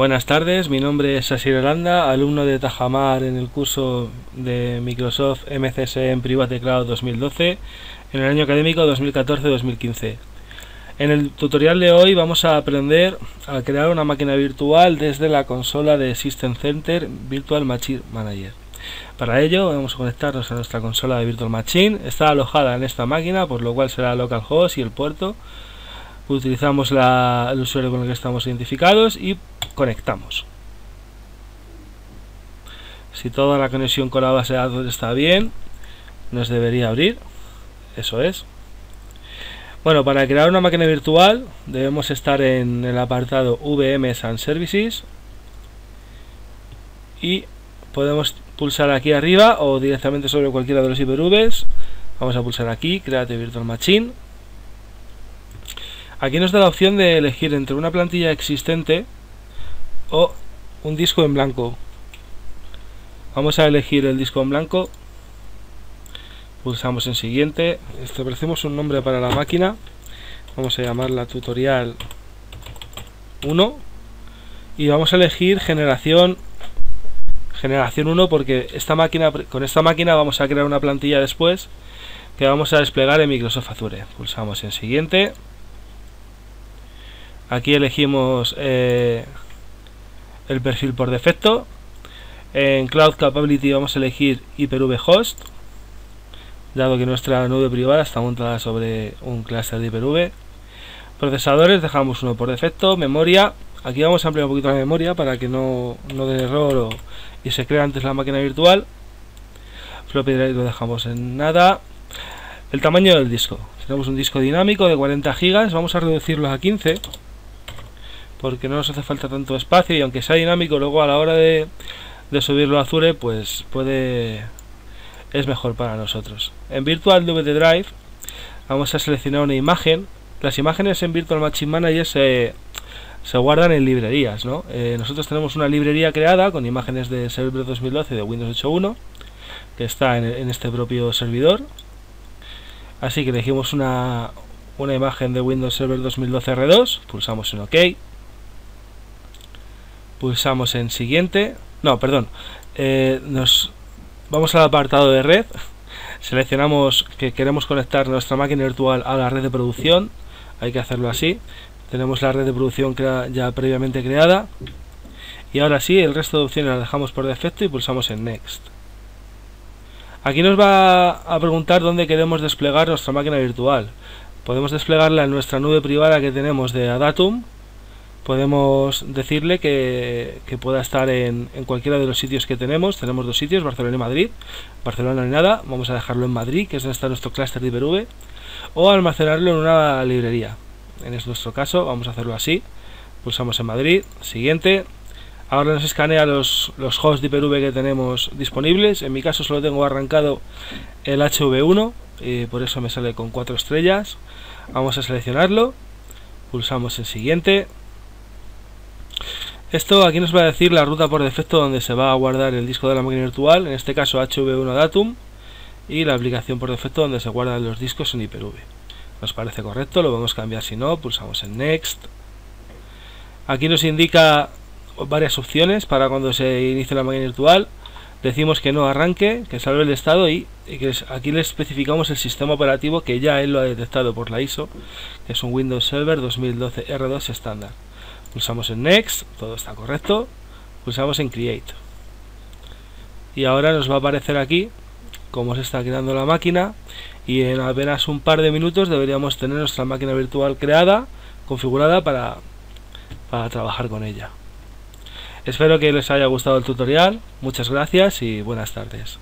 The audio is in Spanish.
Buenas tardes, mi nombre es Asier Aranda, alumno de Tajamar en el curso de Microsoft MCSE en Private Cloud 2012 en el año académico 2014-2015. En el tutorial de hoy vamos a aprender a crear una máquina virtual desde la consola de System Center Virtual Machine Manager. Para ello vamos a conectarnos a nuestra consola de Virtual Machine. Está alojada en esta máquina, por lo cual será localhost y el puerto. Utilizamos el usuario con el que estamos identificados y conectamos. Si toda la conexión con la base de datos está bien, nos debería abrir. Eso es. Bueno, para crear una máquina virtual debemos estar en el apartado VMs and Services y podemos pulsar aquí arriba o directamente sobre cualquiera de los Hyper-Vs. Vamos a pulsar aquí, Create Virtual Machine. Aquí nos da la opción de elegir entre una plantilla existente o un disco en blanco. Vamos a elegir el disco en blanco. Pulsamos en siguiente, establecemos un nombre para la máquina, vamos a llamarla tutorial 1 y vamos a elegir generación 1 porque con esta máquina vamos a crear una plantilla después que vamos a desplegar en Microsoft Azure. Pulsamos en siguiente, aquí elegimos el perfil por defecto, en Cloud Capability vamos a elegir Hyper-V Host, dado que nuestra nube privada está montada sobre un clúster de Hyper-V. Procesadores, dejamos uno por defecto. Memoria, aquí vamos a ampliar un poquito la memoria para que no dé error y se crea antes la máquina virtual. Floppy drive lo dejamos en nada. El tamaño del disco, tenemos un disco dinámico de 40 GB, vamos a reducirlos a 15 porque no nos hace falta tanto espacio y aunque sea dinámico, luego a la hora de subirlo a Azure pues es mejor para nosotros. En Virtual DVD Drive vamos a seleccionar una imagen. Las imágenes en Virtual Machine Manager se guardan en librerías, ¿no? Nosotros tenemos una librería creada con imágenes de Server 2012 de Windows 8.1 que está en este propio servidor, así que elegimos una imagen de Windows Server 2012 R2, pulsamos en OK, pulsamos en siguiente, vamos al apartado de red, seleccionamos que queremos conectar nuestra máquina virtual a la red de producción, hay que hacerlo así, tenemos la red de producción ya previamente creada y ahora sí, el resto de opciones las dejamos por defecto y pulsamos en Next. Aquí nos va a preguntar dónde queremos desplegar nuestra máquina virtual, podemos desplegarla en nuestra nube privada que tenemos de Adatum, podemos decirle que pueda estar en cualquiera de los sitios que tenemos dos sitios, Barcelona y Madrid, Barcelona ni nada, vamos a dejarlo en Madrid, que es donde está nuestro clúster de Hyper-V, o almacenarlo en una librería, en nuestro caso vamos a hacerlo así, pulsamos en Madrid, siguiente, ahora nos escanea los hosts de Hyper-V que tenemos disponibles, en mi caso solo tengo arrancado el HV1, y por eso me sale con 4 estrellas, vamos a seleccionarlo, pulsamos en siguiente. Esto aquí nos va a decir la ruta por defecto donde se va a guardar el disco de la máquina virtual, en este caso HV1 Datum, y la aplicación por defecto donde se guardan los discos en Hyper-V. Nos parece correcto, lo podemos cambiar si no, pulsamos en Next. Aquí nos indica varias opciones para cuando se inicie la máquina virtual, decimos que no arranque, que salve el estado y que aquí le especificamos el sistema operativo que ya él lo ha detectado por la ISO, que es un Windows Server 2012 R2 estándar. Pulsamos en Next, todo está correcto, pulsamos en Create. Y ahora nos va a aparecer aquí cómo se está creando la máquina y en apenas un par de minutos deberíamos tener nuestra máquina virtual creada, configurada para trabajar con ella. Espero que les haya gustado el tutorial, muchas gracias y buenas tardes.